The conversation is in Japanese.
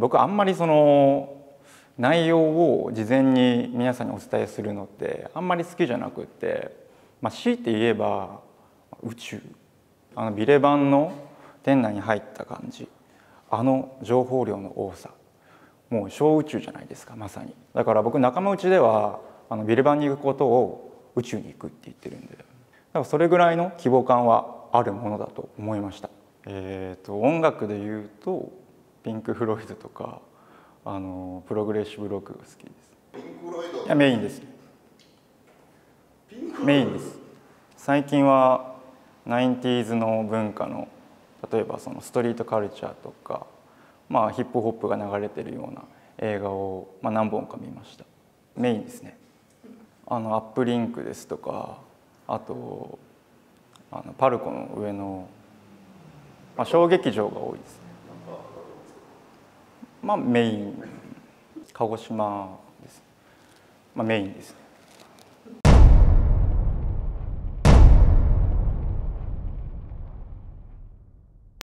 僕あんまりその内容を事前に皆さんにお伝えするのってあんまり好きじゃなくって、強いて言えば宇宙、ビレ版の店内に入った感じ、情報量の多さ、もう小宇宙じゃないですか、まさに。だから僕仲間内ではビレ版に行くことを宇宙に行くって言ってるんで、だからそれぐらいの希望感はあるものだと思いました。音楽で言うとピンク・フロイドとかプログレッシブロックが好きです。いや、メインです。メインです。最近は 90s の文化の例えばそのストリートカルチャーとか、ヒップホップが流れてるような映画を、何本か見ました。メインですね。アップリンクですとか、あとパルコの上の、小劇場が多いですね。メイン、鹿児島です。メインですね。